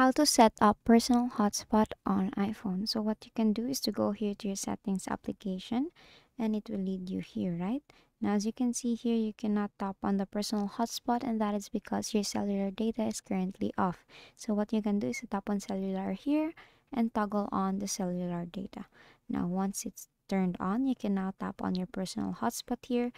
How to set up personal hotspot on iPhone. So what you can do is to go here to your settings application, and it will lead you here. Right now, as you can see here, you cannot tap on the personal hotspot, and that is because your cellular data is currently off. So what you can do is to tap on cellular here and toggle on the cellular data. Now once it's turned on, you can now tap on your personal hotspot here,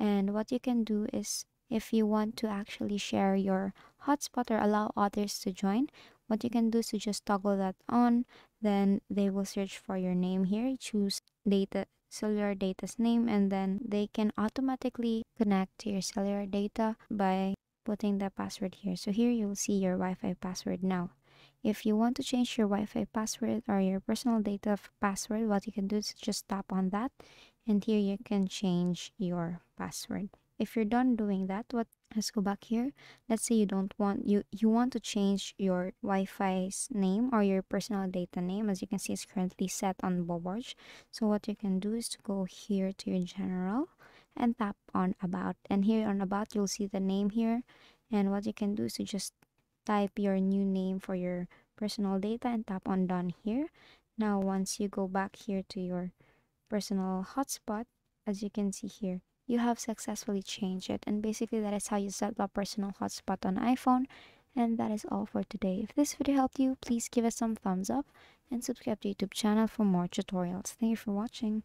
and what you can do is, if you want to actually share your hotspot or allow others to join, what you can do is to just toggle that on. Then they will search for your name here, choose data, cellular data's name, and then they can automatically connect to your cellular data by putting the password here. So here you'll see your Wi-Fi password now. If you want to change your Wi-Fi password or your personal data password, what you can do is just tap on that, and here you can change your password. If you're done doing that, let's go back here. Let's say you don't want, you want to change your Wi-Fi's name or your personal data name. As you can see, it's currently set on Boborj. So what you can do is to go here to your general and tap on about, and here on about you'll see the name here, and what you can do is to just type your new name for your personal data and tap on done here. Now once you go back here to your personal hotspot, as you can see here, you have successfully changed it. And basically that is how you set up personal hotspot on iPhone. And that is all for today. If this video helped you, please give us some thumbs up and subscribe to our YouTube channel for more tutorials. Thank you for watching.